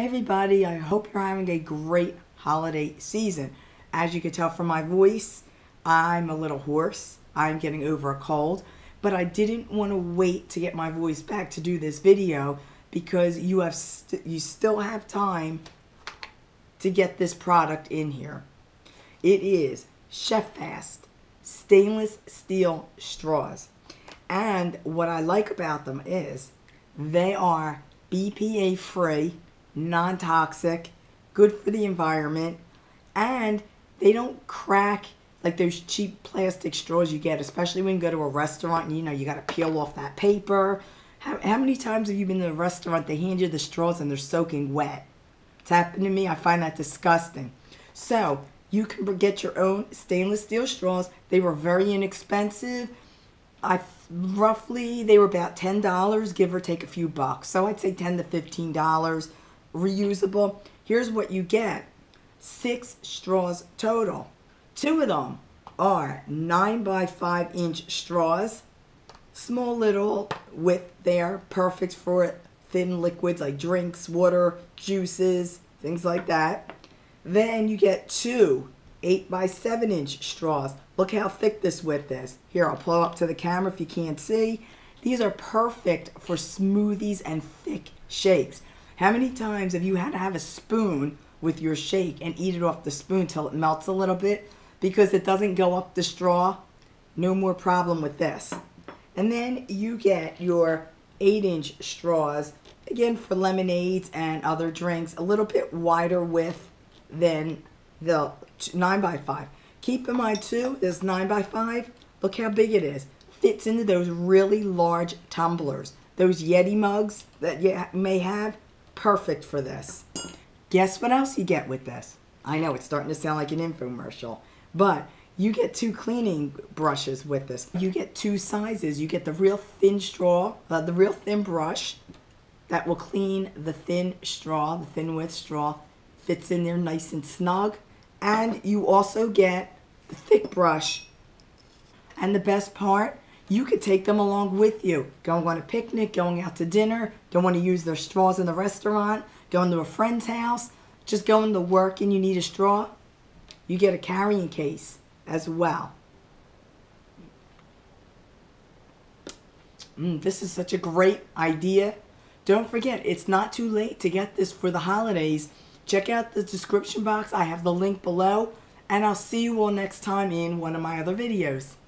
Hey everybody, I hope you're having a great holiday season. As you can tell from my voice, I'm a little hoarse. I'm getting over a cold, but I didn't want to wait to get my voice back to do this video because you still have time to get this product in here. It is Chefast stainless steel straws. And what I like about them is they are BPA free, non-toxic, good for the environment, and they don't crack like those cheap plastic straws you get, especially when you go to a restaurant and you know you got to peel off that paper. How many times have you been to a restaurant, they hand you the straws and they're soaking wet? It's happened to me. I find that disgusting. So you can get your own stainless steel straws. They were very inexpensive. Roughly they were about $10, give or take a few bucks, so I'd say $10 to $15. Reusable. Here's what you get: 6 straws total. 2 of them are 9 by 5 inch straws, small little width there, perfect for thin liquids like drinks, water, juices, things like that. Then you get 2 8 by 7 inch straws. Look how thick this width is. Here, I'll blow up to the camera if you can't see. These are perfect for smoothies and thick shakes. How many times have you had to have a spoon with your shake and eat it off the spoon till it melts a little bit because it doesn't go up the straw? No more problem with this. And then you get your 8 inch straws, again for lemonades and other drinks, a little bit wider width than the 9 by 5. Keep in mind too, this 9 by 5, look how big it is. Fits into those really large tumblers, those Yeti mugs that you may have. Perfect for this. Guess what else you get with this? I know it's starting to sound like an infomercial, but you get 2 cleaning brushes with this. You get 2 sizes. You get the real thin straw, the real thin brush that will clean the thin straw, the thin width straw. Fits in there nice and snug. And you also get the thick brush. And the best part, you could take them along with you. Going on a picnic, going out to dinner, don't want to use their straws in the restaurant, going to a friend's house, just going to work and you need a straw, you get a carrying case as well. This is such a great idea. Don't forget, it's not too late to get this for the holidays. Check out the description box. I have the link below, and I'll see you all next time in one of my other videos.